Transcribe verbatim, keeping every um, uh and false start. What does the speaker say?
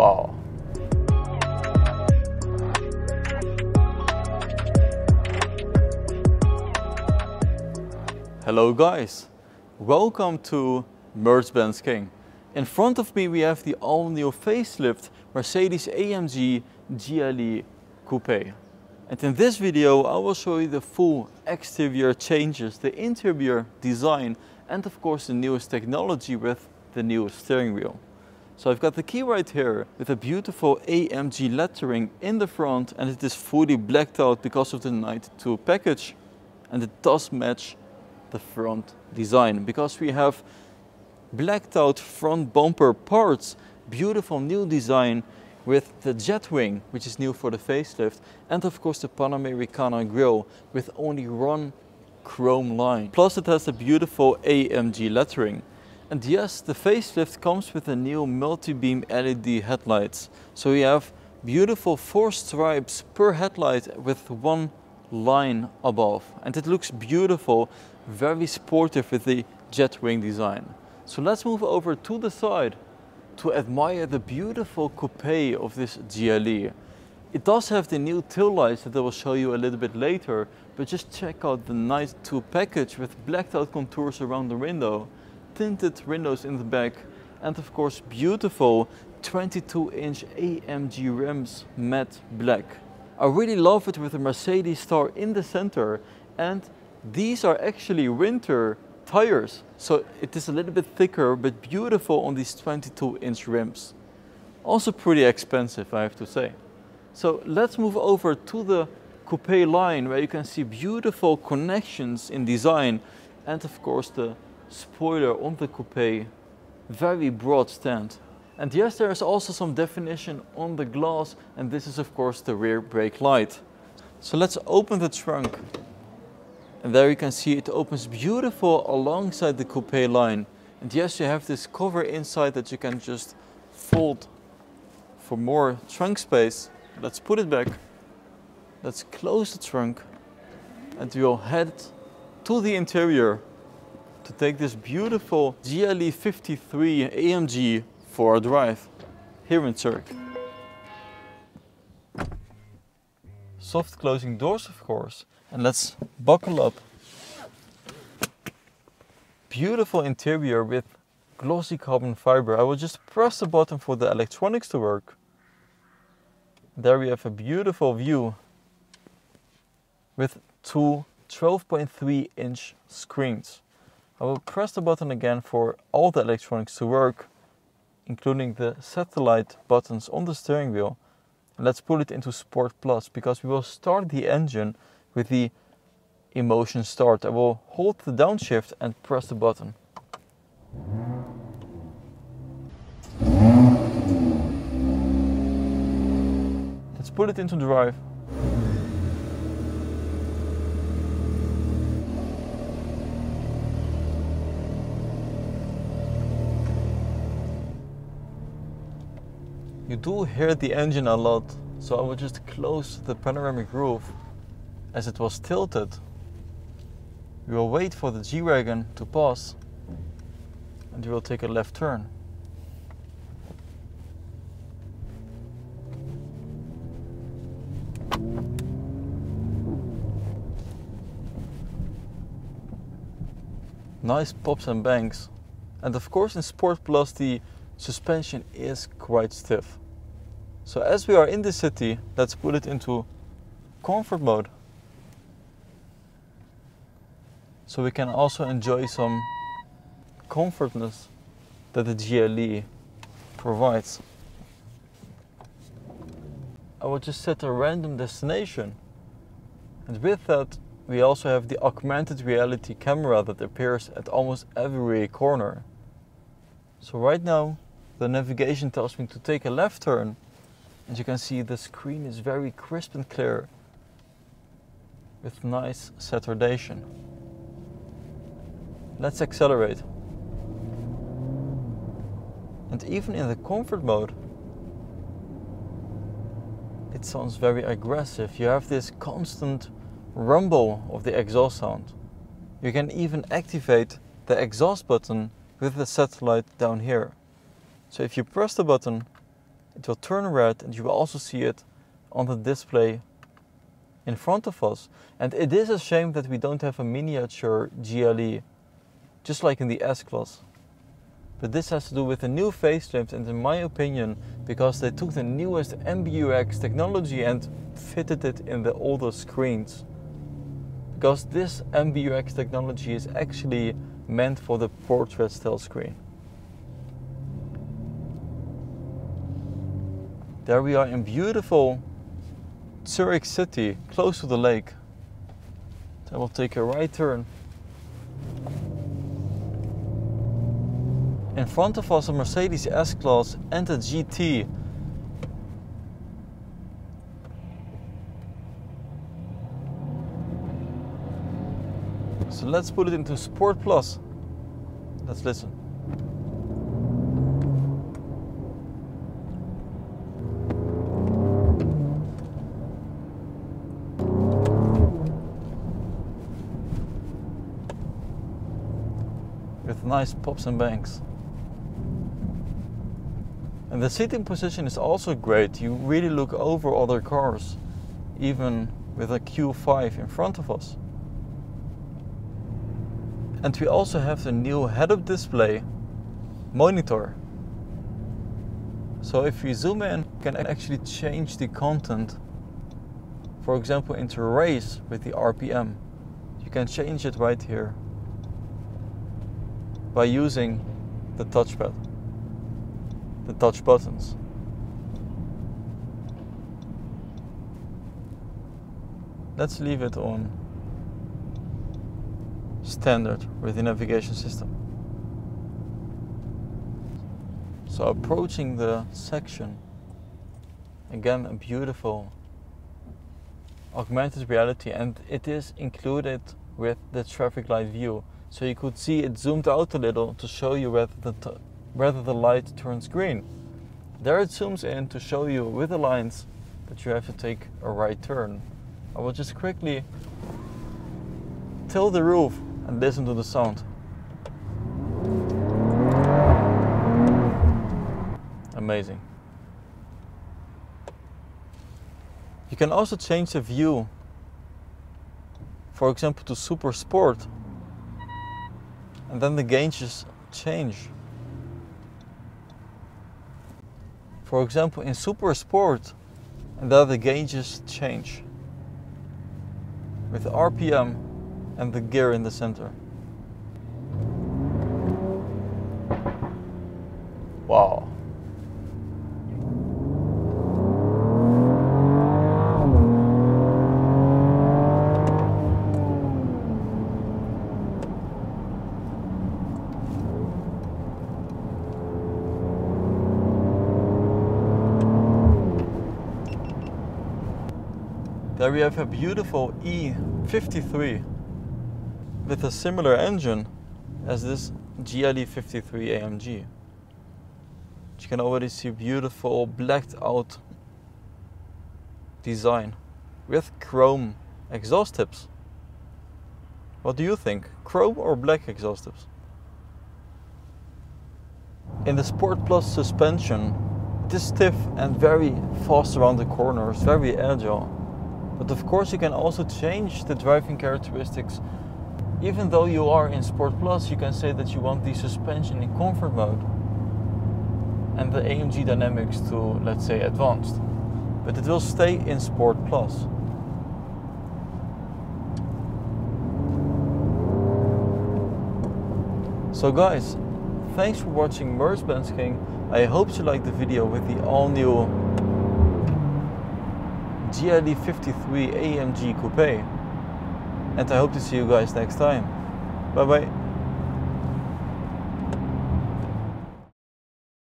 Wow. Hello guys, welcome to MercBenzKing. In front of me we have the all-new facelift Mercedes A M G G L E Coupe. And in this video I will show you the full exterior changes, the interior design, and of course the newest technology with the new steering wheel. So I've got the key right here with a beautiful A M G lettering in the front, and it is fully blacked out because of the Night two package. And it does match the front design because we have blacked out front bumper parts, beautiful new design with the jet wing, which is new for the facelift, and of course the Panamericana grille with only one chrome line. Plus it has the beautiful A M G lettering. And yes, the facelift comes with the new MULTIBEAM L E D headlights. So we have beautiful four stripes per headlight with one line above. And it looks beautiful, very sportive with the jet wing design. So let's move over to the side to admire the beautiful coupe of this G L E. It does have the new tail lights that I will show you a little bit later, but just check out the Night two package with blacked out contours around the window, tinted windows in the back, and of course beautiful twenty-two inch A M G rims matte black. I really love it with the Mercedes star in the center, and these are actually winter tires, so it is a little bit thicker but beautiful on these twenty-two inch rims. Also pretty expensive, I have to say. So let's move over to the coupe line where you can see beautiful connections in design, and of course the spoiler on the coupe, very broad stand. And yes, there is also some definition on the glass, and this is of course the rear brake light. So let's open the trunk. And there you can see it opens beautiful alongside the coupe line. And yes, you have this cover inside that you can just fold for more trunk space. Let's put it back. Let's close the trunk. And we'll head to the interior to take this beautiful G L E fifty-three A M G for a drive here in Zurich. Soft closing doors, of course. And let's buckle up. Beautiful interior with glossy carbon fiber. I will just press the button for the electronics to work. There we have a beautiful view with two twelve point three inch screens. I will press the button again for all the electronics to work, including the satellite buttons on the steering wheel. And let's pull it into Sport Plus because we will start the engine with the emotion start. I will hold the downshift and press the button. Let's put it into drive. You do hear the engine a lot, so I will just close the panoramic roof as it was tilted. We will wait for the G-Wagon to pass and we will take a left turn. Nice pops and bangs. And of course in Sport Plus the suspension is quite stiff. So as we are in the city, let's put it into comfort mode. So we can also enjoy some comfortness that the G L E provides. I will just set a random destination. And with that, we also have the augmented reality camera that appears at almost every corner. So right now, the navigation tells me to take a left turn. As you can see, the screen is very crisp and clear with nice saturation. Let's accelerate. And even in the comfort mode, it sounds very aggressive. You have this constant rumble of the exhaust sound. You can even activate the exhaust button with the satellite down here. So if you press the button, it will turn red, and you will also see it on the display in front of us. And it is a shame that we don't have a miniature G L E, just like in the S-Class. But this has to do with the new facelift, and in my opinion, because they took the newest M B U X technology and fitted it in the older screens. Because this M B U X technology is actually meant for the portrait style screen. There we are in beautiful Zurich city, close to the lake. So we'll take a right turn. In front of us, a Mercedes S-Class and a G T. So let's put it into Sport Plus. Let's listen. With nice pops and bangs. And the seating position is also great. You really look over other cars, even with a Q five in front of us. And we also have the new head-up display monitor. So if we zoom in, we can actually change the content. For example, into race with the R P M. You can change it right here by using the touchpad, the touch buttons. Let's leave it on standard with the navigation system. So approaching the section, again a beautiful augmented reality, and it is included with the traffic light view. So you could see it zoomed out a little to show you whether the, t whether the light turns green. There it zooms in to show you with the lines that you have to take a right turn. I will just quickly tilt the roof and listen to the sound. Amazing. You can also change the view, for example, to Super Sport, and then the gauges change. For example, in Super Sport, and there the gauges change with the R P M and the gear in the center. Wow. There we have a beautiful E fifty-three with a similar engine as this G L E fifty-three A M G. You can already see beautiful blacked out design with chrome exhaust tips. What do you think? Chrome or black exhaust tips? In the Sport Plus suspension, it is stiff and very fast around the corners, very agile. But of course you can also change the driving characteristics. Even though you are in Sport Plus, you can say that you want the suspension in comfort mode and the A M G dynamics to, let's say, advanced. But it will stay in Sport Plus. So guys, thanks for watching MercBenzKing. I hope you liked the video with the all-new G L E fifty-three A M G Coupe, and I hope to see you guys next time. Bye bye.